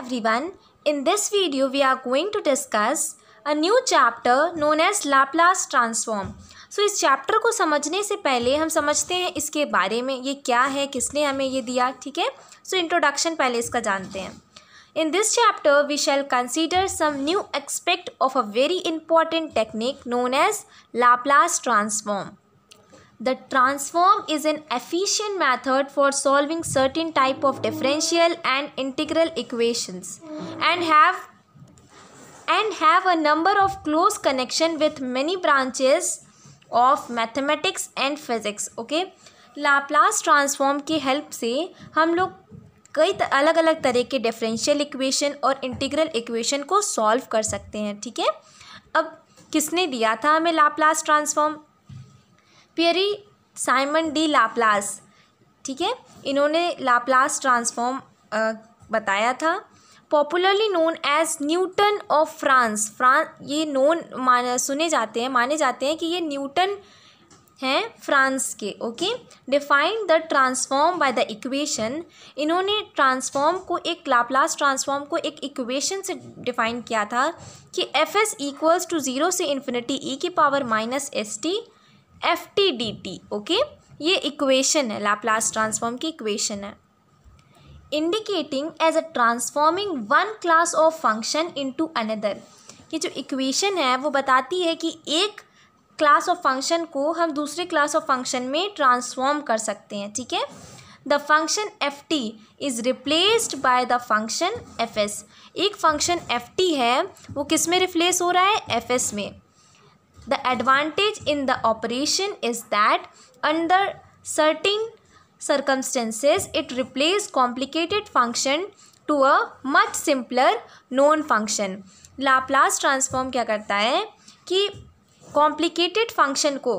everyone, in this video we are going to discuss a new chapter known as Laplace transform. So इस chapter को समझने से पहले हम समझते हैं इसके बारे में, ये क्या है, किसने हमें ये दिया, ठीक है. So introduction पहले इसका जानते हैं. In this chapter we shall consider some new aspect of a very important technique known as Laplace transform. The transform is an efficient method for solving certain type of differential and integral equations and have a number of close connection with many branches of mathematics and physics. Okay, Laplace transform की help से हम लोग कई अलग अलग तरह के differential equation और इंटीग्रल इक्वेशन को सॉल्व कर सकते हैं, ठीक है. अब किसने दिया था हमें Laplace transform? Pierre Simon de Laplace, ठीक है. इन्होंने लाप्लास ट्रांसफॉर्म बताया था. Popularly known as Newton of France, ये नोन माने जाते हैं कि ये न्यूटन हैं फ्रांस के. Okay, define the transform by the equation. इन्होंने ट्रांसफॉर्म को एक लाप्लास ट्रांसफॉर्म को एक इक्वेशन से डिफाइन किया था कि Fs = 0 से इन्फिनिटी e⁻⁻st FT/DT. ओके, ये इक्वेशन है, लाप्लास ट्रांसफॉर्म की इक्वेशन है. Indicating as a transforming one class of function into another. ये जो इक्वेशन है वो बताती है कि एक क्लास ऑफ फंक्शन को हम दूसरे क्लास ऑफ फंक्शन में ट्रांसफॉर्म कर सकते हैं, ठीक है. The function FT is replaced by the function FS. एक फंक्शन FT है वो किस में रिप्लेस हो रहा है? FS में. The advantage in the operation is that under certain circumstances it replaces complicated function to a much simpler known function. Laplace transform क्या करता है कि कॉम्प्लिकेटेड फंक्शन को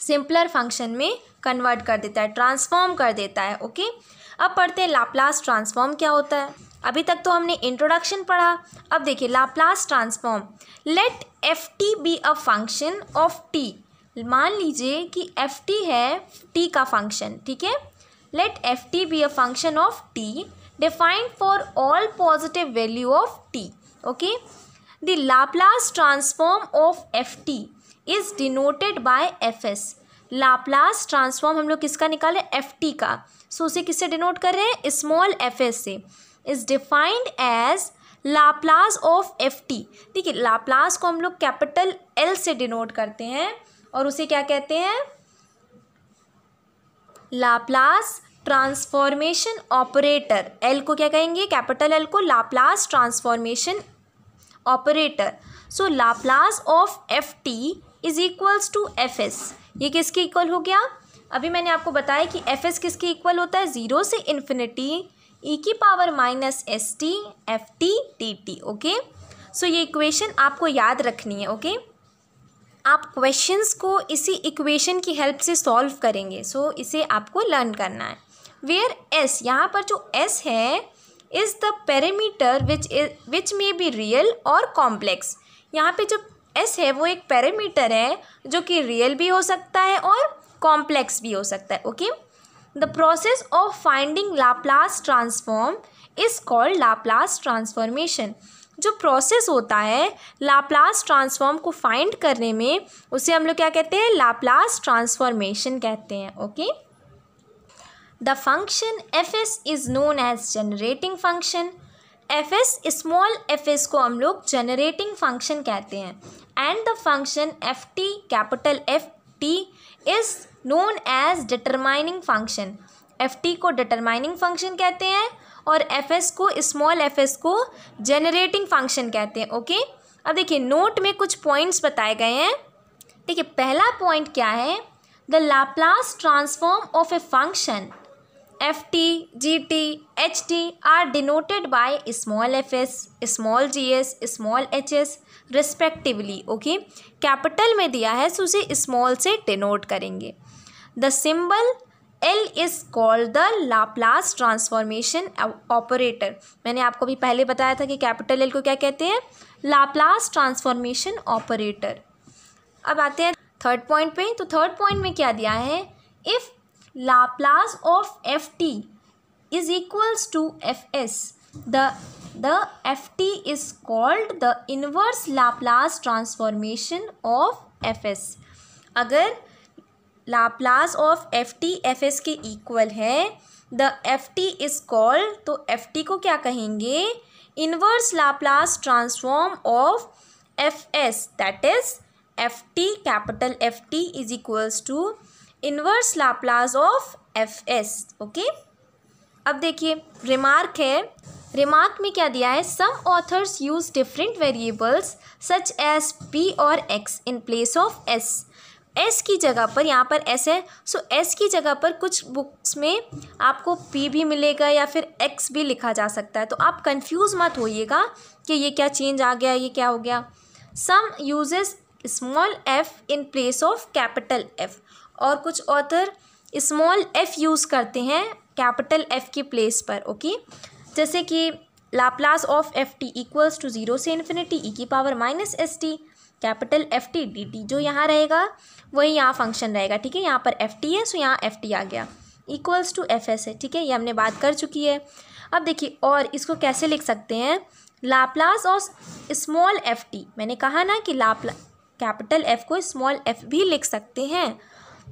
सिंपलर फंक्शन में कन्वर्ट कर देता है, ट्रांसफॉर्म कर देता है. ओके, अब पढ़ते हैं लाप्लास ट्रांसफॉर्म क्या होता है. अभी तक तो हमने इंट्रोडक्शन पढ़ा, अब देखिए Laplace transform. Let FT be a function of T. मान लीजिए कि FT है T का फंक्शन, ठीक है. Let FT be a function of T defined for all positive value of T. Okay, the Laplace transform of FT is denoted by FS. Laplace transform हम लोग किसका निकाले? FT का. सो उसे किससे डिनोट कर रहे हैं? स्मॉल FS से. Is defined as Laplace of FT. देखिए लाप्लास को हम लोग कैपिटल L से डिनोट करते हैं और उसे क्या कहते हैं? Laplace transformation operator. L को क्या कहेंगे? कैपिटल L को Laplace transformation operator. So Laplace of FT = FS. ये किसके इक्वल हो गया? अभी मैंने आपको बताया कि FS किसके इक्वल होता है? 0 से infinity e⁻⁻st FT/DT. Okay, so ये इक्वेशन आपको याद रखनी है. ओके, आप क्वेश्चंस को इसी इक्वेशन की हेल्प से सॉल्व करेंगे. सो इसे आपको लर्न करना है. वेयर S, यहाँ पर जो S है is the parameter which may be real और कॉम्प्लेक्स. यहाँ पे जो S है वो एक पैरामीटर है जो कि रियल भी हो सकता है और कॉम्प्लेक्स भी हो सकता है. Okay, The process of finding Laplace transform is called Laplace transformation. जो process होता है Laplace transform को find करने में, उसे हम लोग क्या कहते हैं? Laplace transformation कहते हैं. Okay? The function FS is known as generating function. FS small FS को हम लोग generating function कहते हैं. And the function FT capital FT is known as determining function. FT को डिटरमाइनिंग फंक्शन कहते हैं और FS को, स्मॉल FS को जनरेटिंग फंक्शन कहते हैं. ओके, अब देखिए नोट में कुछ पॉइंट्स बताए गए हैं, ठीक है. पहला पॉइंट क्या है? The Laplace transform of a function FT, GT, HT are denoted by small FS, small GS, small HS respectively. Okay, capital में दिया है तो उसे स्मॉल से डिनोट करेंगे. The symbol L is called the Laplace transformation operator. मैंने आपको भी पहले बताया था कि कैपिटल L को क्या कहते हैं? Laplace transformation operator. अब आते हैं थर्ड पॉइंट पे. तो थर्ड पॉइंट में क्या दिया है? If Laplace of FT is equals to FS The FT is called the inverse Laplace transformation of Fs. अगर Laplace of FT Fs के equal है, the FT is called, तो FT को क्या कहेंगे? Inverse Laplace transform of Fs. That is FT capital FT is equals to inverse Laplace of Fs. Okay? अब देखिए remark है. रिमार्क में क्या दिया है? Some authors use different variables such S P और X in place of S. S की जगह पर, यहाँ पर एस है, सो एस की जगह पर कुछ बुक्स में आपको पी भी मिलेगा या फिर एक्स भी लिखा जा सकता है. तो आप कंफ्यूज मत होइएगा कि ये क्या चेंज आ गया, ये क्या हो गया. Some uses small F in place of capital F, और कुछ ऑथर स्मॉल एफ यूज़ करते हैं कैपिटल एफ की प्लेस पर. ओके, जैसे कि Laplace of F T equals to zero से इन्फिनिटी ई की power minus S T capital F T D T. जो यहाँ रहेगा वही यहाँ फंक्शन रहेगा. ठीक है, यहाँ पर एफ टी है, सो यहाँ एफ टी आ गया इक्वल्स टू एफ एस है. ठीक है, ये हमने बात कर चुकी है. अब देखिए और इसको कैसे लिख सकते हैं. Laplace of small F T, मैंने कहा ना कि लाप्ला कैपिटल एफ को स्मॉल एफ भी लिख सकते हैं.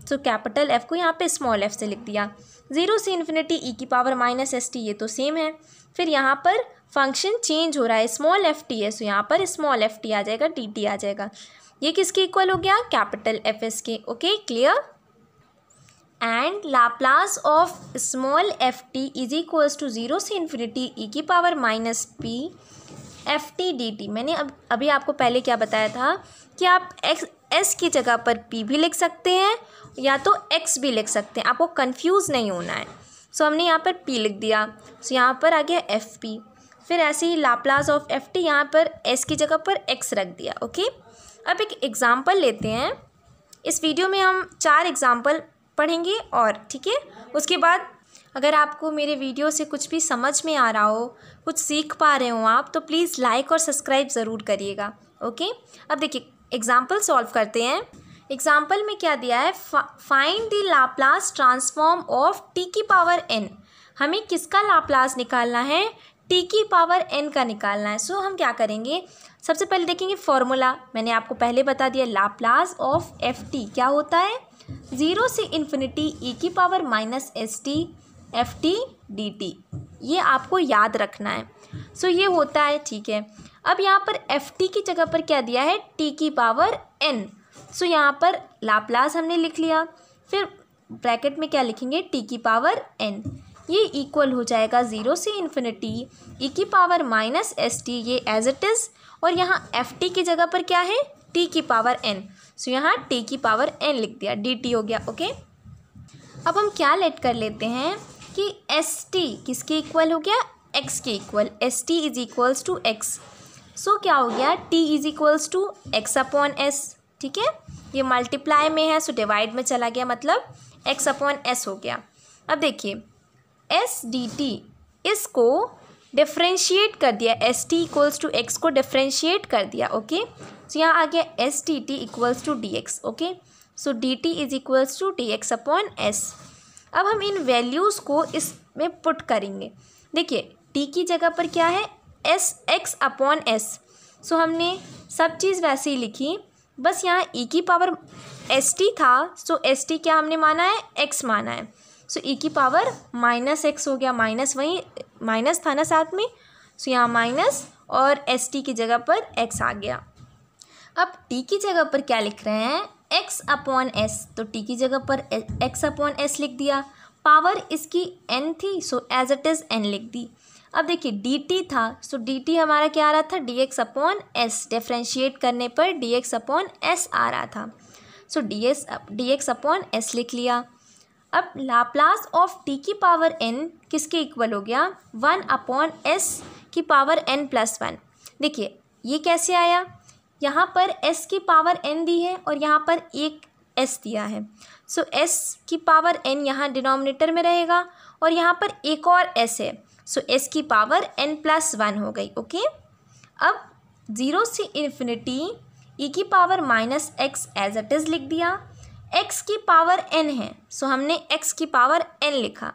तो कैपिटल एफ को यहाँ पे स्मॉल एफ से लिख दिया. ज़ीरो से इन्फिनिटी ई की पावर माइनस एस टी, ये तो सेम है. फिर यहाँ पर फंक्शन चेंज हो रहा है, स्मॉल एफ टी है, सो यहाँ पर स्मॉल एफ टी आ जाएगा, डी टी आ जाएगा. ये किसके इक्वल हो गया? कैपिटल एफ एस के. Okay, clear. And Laplace of small F T is equals to zero से इन्फिनिटी ई की power minus P F T D T. मैंने अभी आपको पहले क्या बताया था कि आप एस की जगह पर पी भी लिख सकते हैं या तो एक्स भी लिख सकते हैं, आपको कंफ्यूज नहीं होना है. सो हमने यहाँ पर पी लिख दिया, सो यहाँ पर आ गया एफ पी. फिर ऐसे ही लाप्लास ऑफ एफ टी, यहाँ पर एस की जगह पर एक्स रख दिया. ओके, अब एक एग्ज़ाम्पल लेते हैं. इस वीडियो में हम 4 एग्ज़ाम्पल पढ़ेंगे और ठीक है, उसके बाद अगर आपको मेरे वीडियो से कुछ भी समझ में आ रहा हो, कुछ सीख पा रहे हो आप, तो प्लीज़ लाइक और सब्सक्राइब ज़रूर करिएगा. ओके, अब देखिए एग्जाम्पल सॉल्व करते हैं. एग्जाम्पल में क्या दिया है? Find the Laplace transform of T की पावर एन. हमें किसका लाप्लास निकालना है? टी की पावर एन का निकालना है. सो हम क्या करेंगे? सबसे पहले देखेंगे फॉर्मूला. मैंने आपको पहले बता दिया लाप्लास ऑफ एफ टी क्या होता है. ज़ीरो से इन्फिनिटी ई की power minus S T F T D T, ये आपको याद रखना है. सो ये होता है. ठीक है, अब यहाँ पर एफ टी की जगह पर क्या दिया है? टी की पावर एन. सो यहाँ पर लाप्लास हमने लिख लिया, फिर ब्रैकेट में क्या लिखेंगे? टी की पावर एन. ये इक्वल हो जाएगा ज़ीरो से इन्फिनिटी ई की पावर माइनस एस टी, ये एज इट इज़. और यहाँ एफ टी की जगह पर क्या है? टी की पावर एन. सो यहाँ टी की पावर एन लिख दिया, डी टी हो गया. ओके, अब हम क्या लेट कर लेते हैं कि एस टी किसके इक्वल हो गया? एक्स के equal. S T is equals to X. So क्या हो गया? T is equals to X upon S. ठीक है, ये मल्टीप्लाई में है, सो डिवाइड में चला गया, मतलब एक्स अपॉन एस हो गया. अब देखिए एस डी टी, इसको डिफ्रेंशिएट कर दिया. S T equals to X को डिफ्रेंशिएट कर दिया. ओके, सो यहाँ आ गया S D T equals to D X. Okay, so D T is equals to D X upon S. अब हम इन वैल्यूज़ को इसमें पुट करेंगे. देखिए टी की जगह पर क्या है? S X upon S. So हमने सब चीज़ वैसे ही लिखी, बस यहाँ ई की पावर एस टी था, सो एस टी क्या हमने माना है? एक्स माना है. सो ई की पावर माइनस एक्स हो गया, माइनस वहीं माइनस था ना साथ में, सो यहाँ माइनस और एस टी की जगह पर एक्स आ गया. अब टी की जगह पर क्या लिख रहे हैं? X upon S. तो टी की जगह पर एक्स अपॉन एस लिख दिया. पावर इसकी एन थी, so as it is N लिख दी. अब देखिए डी टी था, सो डी टी हमारा क्या आ रहा था? D X upon S. Differentiate करने पर डी एक्स अपॉन एस आ रहा था, so D X upon S लिख लिया. अब लाप्लास ऑफ टी की पावर एन किसके इक्वल हो गया? वन अपॉन एस की पावर एन प्लस वन. देखिए ये कैसे आया? यहाँ पर एस की पावर एन दी है और यहाँ पर एक एस दिया है, सो एस की पावर एन यहाँ डिनोमिनेटर में रहेगा और यहाँ पर एक और एस है, सो एस की पावर एन प्लस वन हो गई. ओके, अब ज़ीरो से इन्फिनिटी ई की power minus x as it is लिख दिया. एक्स की पावर एन है, सो हमने एक्स की पावर एन लिखा,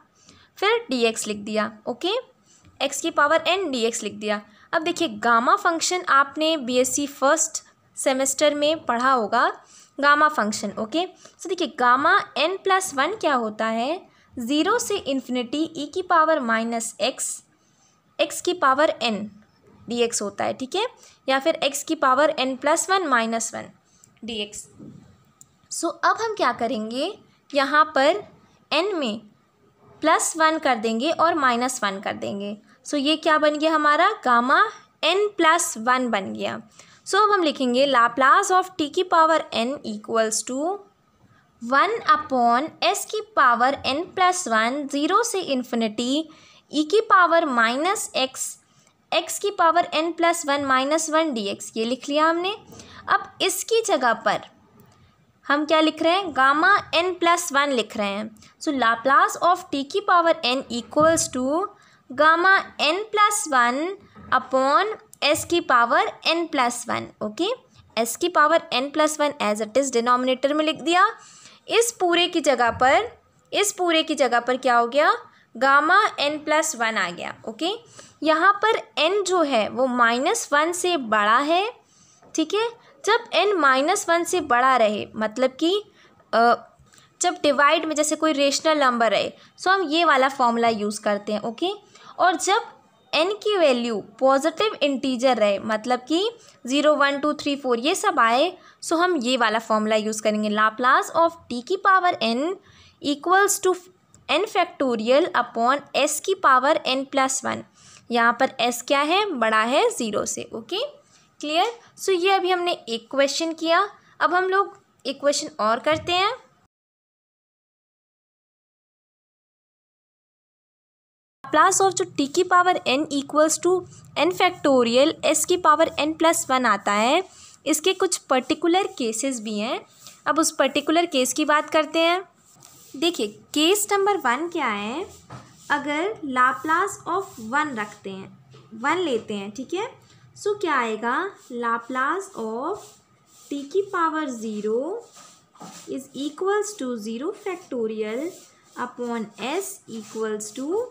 फिर डी एक्स लिख दिया. ओके, x की पावर n dx लिख दिया। अब देखिए गामा फंक्शन आपने बीएससी फर्स्ट सेमेस्टर में पढ़ा होगा, गामा फंक्शन। ओके, सो देखिए गामा n प्लस वन क्या होता है, ज़ीरो से इन्फिनिटी e की पावर माइनस एक्स एक्स की पावर n dx होता है, ठीक है, या फिर x की power n plus one minus one dx। So अब हम क्या करेंगे, यहाँ पर n में प्लस वन कर देंगे और माइनस वन कर देंगे। सो ये क्या बन गया हमारा, गामा n प्लस वन बन गया। सो अब हम लिखेंगे लाप्लास ऑफ t की power n equals to one upon S की power n plus one, zero से इन्फिनिटी e की पावर माइनस एक्स एक्स की power n plus one minus one D x, ये लिख लिया हमने। अब इसकी जगह पर हम क्या लिख रहे हैं, गामा n प्लस वन लिख रहे हैं। सो लाप्लास ऑफ t की power n equals to gamma n plus one upon S की power n plus one. Okay, s की power n plus one as it is denominator में लिख दिया। इस पूरे की जगह पर क्या हो गया, गामा n प्लस वन आ गया। ओके, यहाँ पर n जो है वो माइनस वन से बड़ा है, ठीक है। जब n माइनस वन से बड़ा रहे, मतलब कि जब डिवाइड में जैसे कोई रेशनल नंबर रहे, सो हम ये वाला फॉर्मूला यूज़ करते हैं। ओके, और जब n की वैल्यू पॉजिटिव इंटीजर रहे, मतलब कि zero one two three four ये सब आए, सो हम ये वाला फॉर्मूला यूज़ करेंगे, लाप्लास ऑफ t की power n equals to n factorial upon s की पावर n प्लस वन। यहाँ पर s क्या है, बड़ा है ज़ीरो से। Okay, clear. सो ये अभी हमने एक क्वेश्चन किया, अब हम लोग एक क्वेश्चन और करते हैं। लाप्लास ऑफ जो t की power n equals to n factorial s की पावर n प्लस वन आता है, इसके कुछ पर्टिकुलर केसेस भी हैं। अब उस पर्टिकुलर केस की बात करते हैं। देखिए केस नंबर वन क्या है, अगर लाप्लास ऑफ वन रखते हैं, वन लेते हैं, ठीक है। सो क्या आएगा, लाप्लास ऑफ t की power zero is equals to zero factorial upon s equals to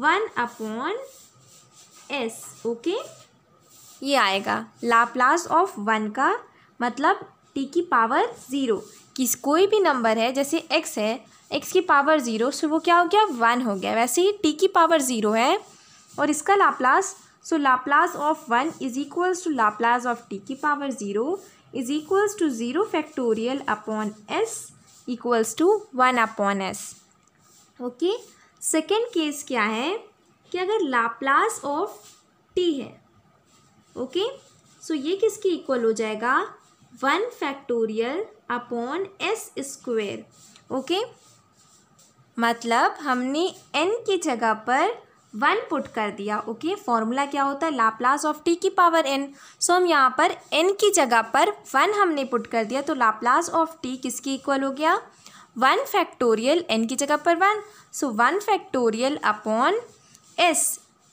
one upon s। Okay, ये आएगा लाप्लास ऑफ वन का, मतलब t की पावर ज़ीरो किस कोई भी नंबर है, जैसे x है, x की पावर ज़ीरो, सो वो क्या हो गया, वन हो गया। वैसे ही t की पावर ज़ीरो है और इसका Laplace, so Laplace of one is equals to Laplace of t की power zero is equals to zero factorial upon s equals to one upon s। Okay, second case क्या है कि अगर Laplace of t है, okay, so ये किसके equal हो जाएगा, one factorial upon s square. Okay, मतलब हमने n की जगह पर वन पुट कर दिया। ओके, फॉर्मूला क्या होता है, लाप्लास ऑफ t की पावर n। सो हम यहाँ पर n की जगह पर वन हमने पुट कर दिया, तो लाप्लास ऑफ t किसके इक्वल हो गया, वन फैक्टोरियल, n की जगह पर one, so one factorial upon s,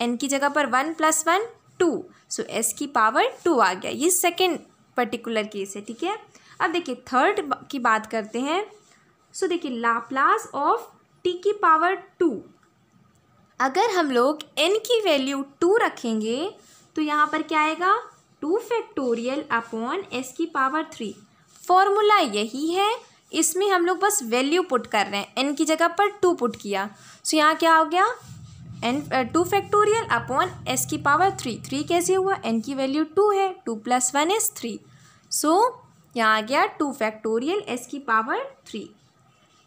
n की जगह पर one plus one two, so s की पावर टू आ गया। ये सेकेंड पर्टिकुलर केस है, ठीक है। अब देखिए थर्ड की बात करते हैं। सो देखिए लाप्लास ऑफ t की पावर टू, अगर हम लोग n की वैल्यू टू रखेंगे तो यहाँ पर क्या आएगा, टू फैक्टोरियल अपॉन s की पावर थ्री। फॉर्मूला यही है, इसमें हम लोग बस वैल्यू पुट कर रहे हैं, n की जगह पर टू पुट किया। सो यहाँ क्या हो गया, n two factorial upon s की पावर थ्री। थ्री कैसे हुआ, n की वैल्यू टू है, two plus one is three, so यहाँ आ गया टू फैक्टोरियल s की पावर थ्री।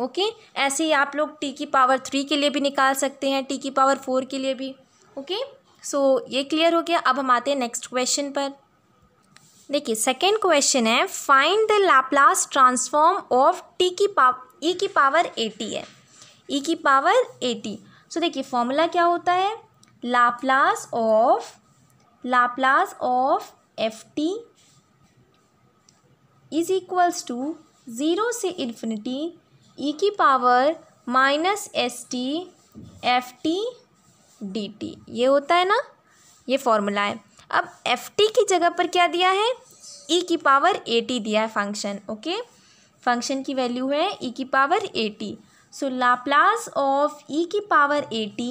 ओके, ऐसे ही आप लोग t की पावर थ्री के लिए भी निकाल सकते हैं, t की पावर फोर के लिए भी। ओके, सो ये क्लियर हो गया। अब हम आते हैं नेक्स्ट क्वेश्चन पर। देखिए सेकेंड क्वेश्चन है, find the Laplace transform of t की पावर e की पावर 80 है, e की पावर 80। सो देखिए फॉर्मूला क्या होता है, Laplace of F T is equals to zero से इन्फिनिटी e की power minus S T F T D T, ये होता है ना, ये फॉर्मूला है। अब एफ टी की जगह पर क्या दिया है, e की पावर 80 दिया है फंक्शन। ओके, फंक्शन की वैल्यू है e की power 80। So Laplace of e की पावर 80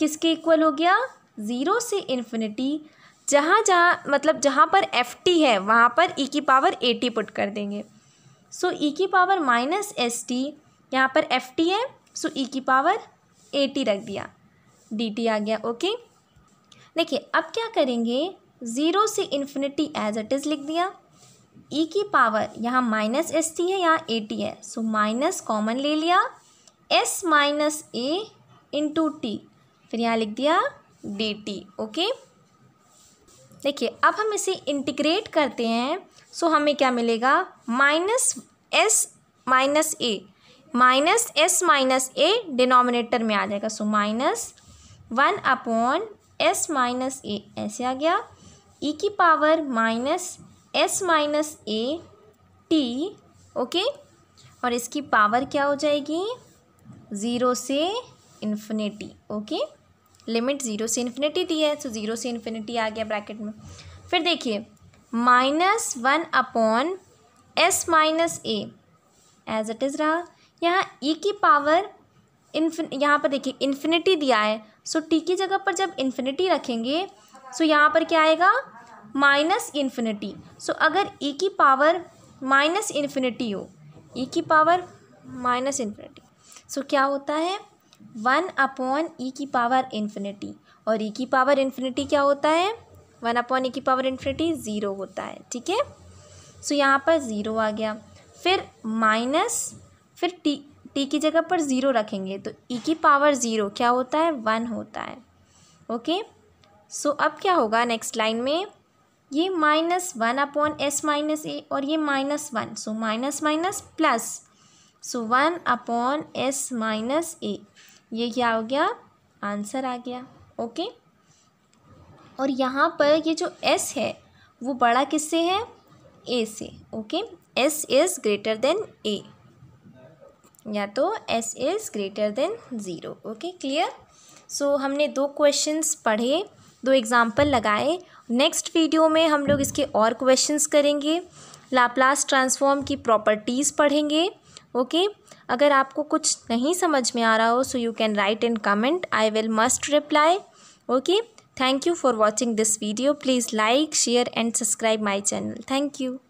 किसके इक्वल हो गया, ज़ीरो से इन्फिनिटी। जहाँ पर एफ टी है वहाँ पर ई की पावर 80 पुट कर देंगे। सो ई की पावर -ST, यहाँ पर एफ टी है सो ई की पावर 80 रख दिया, dt आ गया। ओके देखिए अब क्या करेंगे, ज़ीरो से इन्फिनिटी एज इट इज़ लिख दिया, ई की पावर यहाँ -ST है यहाँ 80 है सो माइनस कॉमन ले लिया, s minus a into t फिर यहाँ लिख दिया dt। ओके देखिए अब हम इसे इंटीग्रेट करते हैं सो हमें क्या मिलेगा, minus s minus a denominator में आ जाएगा सो -1/s - a ऐसे आ गया, e की power -s - a t। Okay और इसकी पावर क्या हो जाएगी, ज़ीरो से इन्फिनिटी। ओके लिमिट ज़ीरो से इन्फिनिटी दी है सो ज़ीरो से इन्फिनिटी आ गया ब्रैकेट में। फिर देखिए -1/s - a as it is रहा, यहाँ e की पावर यहाँ पर देखिए इन्फिनिटी दिया है सो t की जगह पर जब इन्फिनिटी रखेंगे सो यहाँ पर क्या आएगा, -इन्फिनिटी। सो अगर e की पावर -इन्फिनिटी हो, e की पावर -इन्फिनिटी सो क्या होता है 1/e∞, और e की पावर इन्फिनिटी क्या होता है, 1/e∞ ज़ीरो होता है। ठीक है सो यहाँ पर ज़ीरो आ गया। फिर t की जगह पर ज़ीरो रखेंगे तो e की पावर ज़ीरो क्या होता है, 1 होता है। ओके सो अब क्या होगा नेक्स्ट लाइन में, ये -1/s - a और ये -1 so minus plus so 1/s - a ये क्या हो गया, आंसर आ गया। ओके और यहाँ पर ये जो s है वो बड़ा किससे है, a से। Okay s is greater than a, या तो s is greater than 0। Okay clear. So हमने 2 क्वेश्चंस पढ़े, 2 एग्जाम्पल लगाए। नेक्स्ट वीडियो में हम लोग इसके और क्वेश्चंस करेंगे, लाप्लास ट्रांसफॉर्म की प्रॉपर्टीज़ पढ़ेंगे। ओके अगर आपको कुछ नहीं समझ में आ रहा हो so you can write and comment, I will must reply. Okay thank you for watching this video, please like share and subscribe my channel. Thank you.